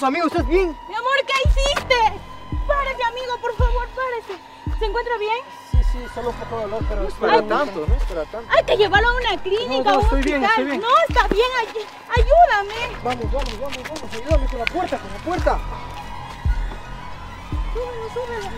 vamos, amigo, ¿estás bien? Mi amor, ¿qué hiciste? Párese, amigo, por favor, párese. ¿Se encuentra bien? Sí, solo un poco de dolor, pero no es para tanto, no es para tanto. Hay que llevarlo a una clínica, no, estoy bien, estoy bien. No, está bien, ayúdame. Vamos, ayúdame con la puerta, Súbelo.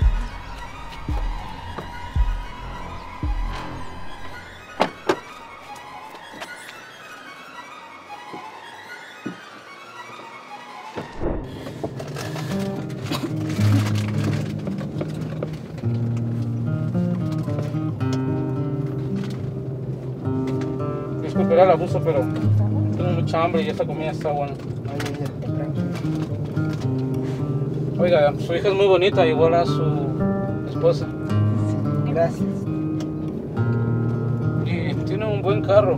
Disculpará el abuso, pero tengo mucha hambre y esta comida está buena. Oiga, su hija es muy bonita, igual a su esposa. Gracias. Y tiene un buen carro.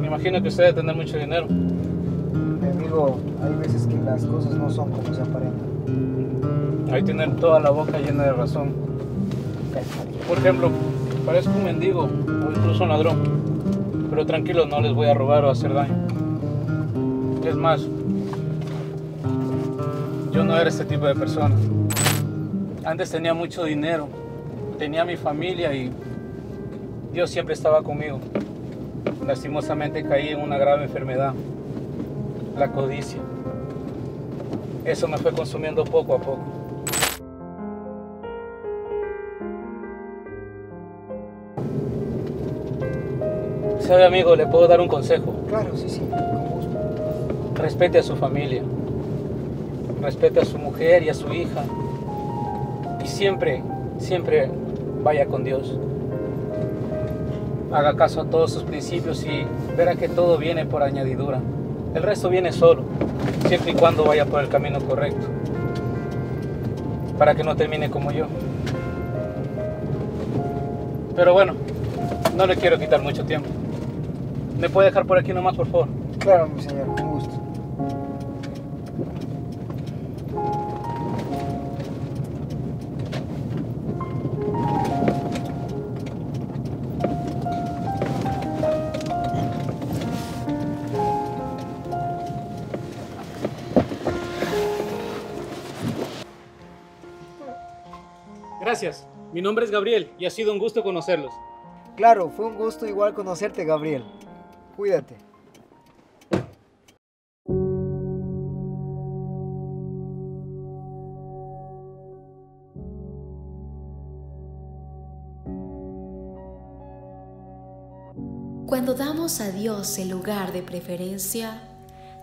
Me imagino que usted debe tener mucho dinero. Mi amigo, hay veces que las cosas no son como se aparentan. Hay que tener toda la boca llena de razón. Por ejemplo, parezco un mendigo o incluso un ladrón. Pero tranquilo, no les voy a robar o hacer daño. Es más, yo no era este tipo de persona. Antes tenía mucho dinero, tenía mi familia y Dios siempre estaba conmigo. Lastimosamente caí en una grave enfermedad, la codicia. Eso me fue consumiendo poco a poco. ¿Sabe, amigo? ¿Le puedo dar un consejo? Claro, sí, con gusto. Respete a su familia. Respete a su mujer y a su hija. Y siempre, siempre vaya con Dios. Haga caso a todos sus principios y verá que todo viene por añadidura. El resto viene solo, siempre y cuando vaya por el camino correcto. Para que no termine como yo. Pero bueno, no le quiero quitar mucho tiempo. ¿Me puede dejar por aquí nomás, por favor? Claro, mi señor, con gusto. Gracias. Mi nombre es Gabriel y ha sido un gusto conocerlos. Claro, fue un gusto igual conocerte, Gabriel. Cuídate. Cuando damos a Dios el lugar de preferencia,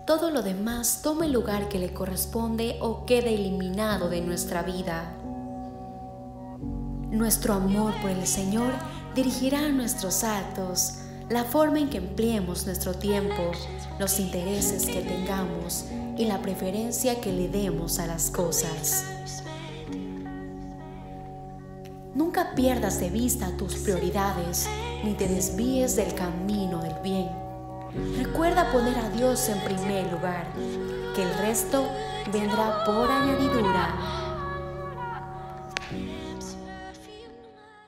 todo lo demás toma el lugar que le corresponde o queda eliminado de nuestra vida. Nuestro amor por el Señor dirigirá nuestros actos, la forma en que empleemos nuestro tiempo, los intereses que tengamos y la preferencia que le demos a las cosas. Nunca pierdas de vista tus prioridades ni te desvíes del camino del bien. Recuerda poner a Dios en primer lugar, que el resto vendrá por añadidura.